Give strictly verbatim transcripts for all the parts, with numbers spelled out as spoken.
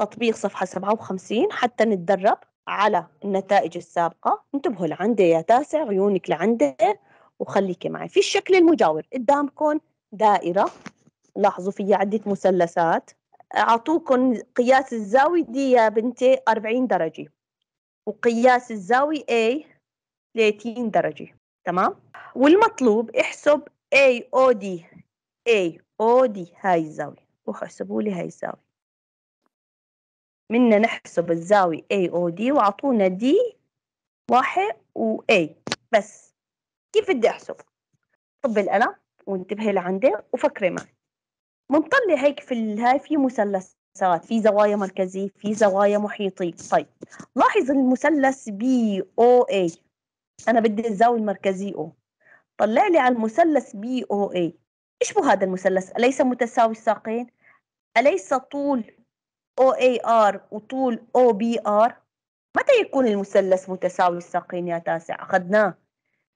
تطبيق صفحة سبعة وخمسين حتى نتدرب على النتائج السابقة. انتبهوا لعنده يا تاسع، عيونك لعنده وخليكي معي. في الشكل المجاور قدامكم دائرة، لاحظوا فيها عدة مثلثات، أعطوكم قياس الزاوية دي يا بنتي أربعين درجة، وقياس الزاوية A ثلاثين درجة، تمام؟ والمطلوب احسب إيه أو دي، إيه أو دي هاي الزاوية، روحوا احسبوا لي هاي الزاوية. منا نحسب الزاوية إيه أو دي وعطونا دي واحد و A بس. كيف بدي احسب؟ طب القلم وانتبهي لعندي وفكري معي. بنطلع هيك في الهاي في مثلثات، في زوايا مركزية، في زوايا محيطية. طيب لاحظ المثلث بي أو إيه، أنا بدي الزاوية المركزية O. طلع لي على المثلث بي أو إيه، اشبه هذا المثلث، أليس متساوي الساقين؟ أليس طول أو إيه آر وطول أو بي آر؟ متى يكون المثلث متساوي الساقين يا تاسع؟ أخذناه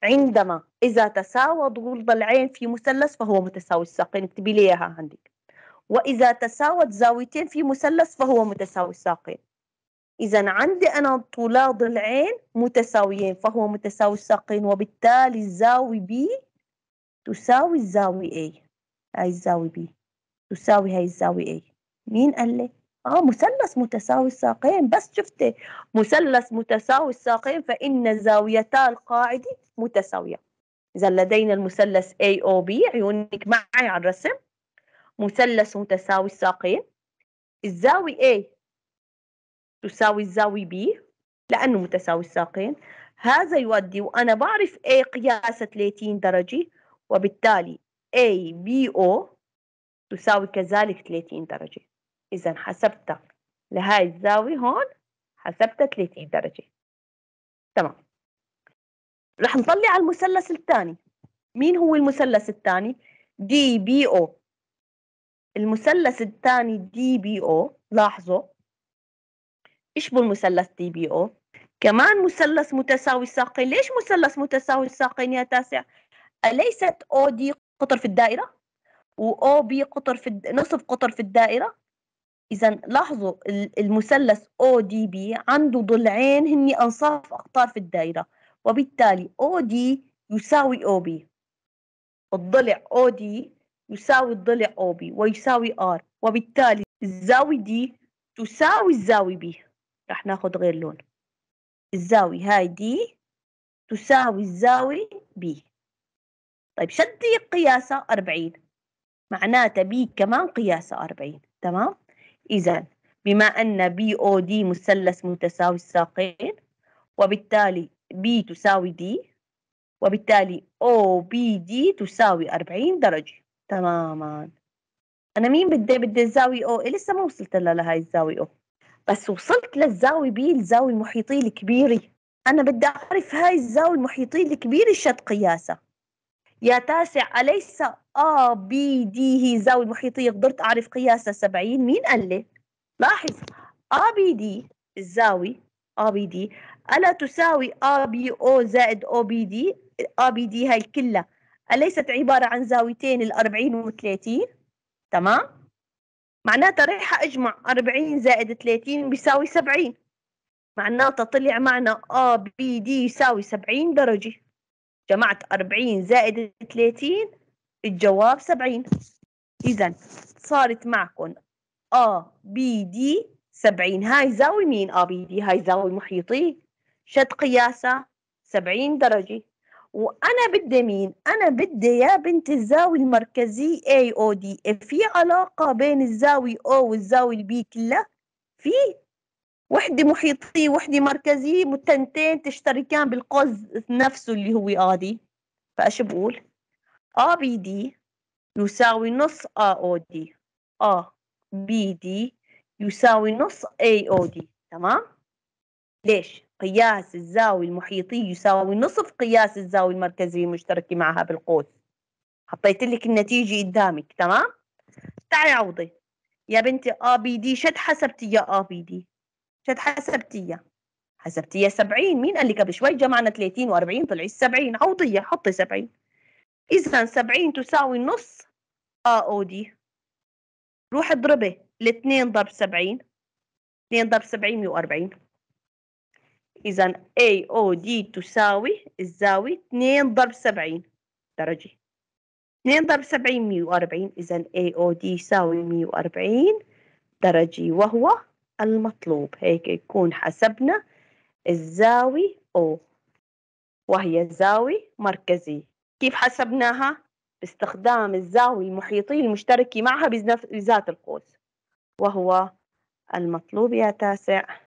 عندما إذا تساوى ضلوع ضلعين في مثلث فهو متساوي الساقين، اكتبي لي إياها عندك. وإذا تساوت زاويتين في مثلث فهو متساوي الساقين. إذا عندي أنا طولا ضلعين متساويين فهو متساوي الساقين، وبالتالي الزاوية B تساوي الزاوية A. هاي الزاوية B تساوي هاي الزاوية A. مين قال لي؟ آه مثلث متساوي الساقين، بس شفتي مثلث متساوي الساقين فإن زاويتا القاعدة متساوية. إذا لدينا المثلث إيه أو بي، عيونك معي على الرسم، مثلث متساوي الساقين، الزاوية A تساوي الزاوية B لأنه متساوي الساقين، هذا يؤدي وأنا بعرف A قياسة ثلاثين درجة، وبالتالي إيه بي أو تساوي كذلك ثلاثين درجة. إذا حسبتها لهاي الزاوية هون حسبتها ثلاثين درجة، تمام. رح نطلع على المثلث الثاني. مين هو المثلث الثاني؟ دي بي أو. المثلث الثاني دي بي أو، لاحظوا اشبه المثلث دي بي أو، كمان مثلث متساوي الساقين. ليش مثلث متساوي الساقين يا تاسع؟ أليست أو دي قطر في الدائرة و أو بي قطر في الد... نصف قطر في الدائرة؟ إذا لاحظوا المثلث أو دي بي عنده ضلعين هني أنصاف أقطار في الدائرة، وبالتالي أو دي يساوي أو بي. الضلع أو دي يساوي الضلع أو بي ويساوي R، وبالتالي الزاوية دي تساوي الزاوية B. رح ناخذ غير لون. الزاوية هاي دي تساوي الزاوية B. طيب شدي قياسها أربعين، معناتها B كمان قياسها أربعين، تمام؟ إذا بما أن بي أو دي مثلث متساوي الساقين، وبالتالي B تساوي D، وبالتالي أو بي دي تساوي أربعين درجة، تماما. أنا مين بدي؟ بدي الزاوية O، لسه ما وصلت لها لهي الزاوية O، بس وصلت للزاوية B، الزاوية المحيطية الكبيرة. أنا بدي أعرف هاي الزاوية المحيطية الكبيرة شد قياسها. يا تاسع أليس إيه بي دي هي زاوية محيطية قدرت أعرف قياسها سبعين؟ مين قال لي؟ لاحظ إيه بي دي الزاوية إيه بي دي ألا تساوي إيه بي أو زائد أو بي دي؟ إيه بي دي هاي كلها أليست عبارة عن زاويتين الأربعين والثلاثين؟ تمام؟ معناتها رايحة أجمع أربعين زائد ثلاثين بيساوي سبعين، معناتها طلع معنا إيه بي دي يساوي سبعين درجة. جمعت أربعين زائد ثلاثين الجواب سبعين. إذا صارت معكم إيه بي دي سبعين. هاي زاوية مين؟ إيه بي دي. هاي زاوية محيطية شد قياسها سبعين درجة. وأنا بدي مين؟ أنا بدي يا بنت الزاوية المركزية إيه أو دي. في علاقة بين الزاوية O والزاوية B كلها، في وحدة محيطية وحدة مركزية، والتنتين تشتركان بالقوس نفسه اللي هو إيه دي. فايش بقول؟ إيه بي دي يساوي نص إيه أو دي، إيه بي دي يساوي نص إيه أو دي، تمام؟ ليش؟ قياس الزاوية المحيطية يساوي نصف قياس الزاوية المركزية المشتركة معها بالقوس. حطيت لك النتيجة قدامك، تمام؟ تعي عوضي يا بنتي إيه بي دي شد حسبتيها إيه بي دي، شد حسبتيها حسبتيها سبعين. مين قال لك قبل شوي جمعنا ثلاثين وأربعين طلعت سبعين؟ عوضيها حطي سبعين. إذا سبعين تساوي نص إيه أو دي. روح اضربي الاثنين ضرب سبعين، اثنين ضرب سبعين مية وأربعين. إذا إيه أو دي تساوي الزاوية اثنين ضرب سبعين درجة. اثنين ضرب سبعين مية وأربعين، إذا إيه أو دي يساوي مية وأربعين درجة وهو المطلوب. هيك يكون حسبنا الزاوية O وهي زاوية مركزية. كيف حسبناها؟ باستخدام الزاوية المحيطية المشتركة معها بذات القوس وهو المطلوب يا تاسع.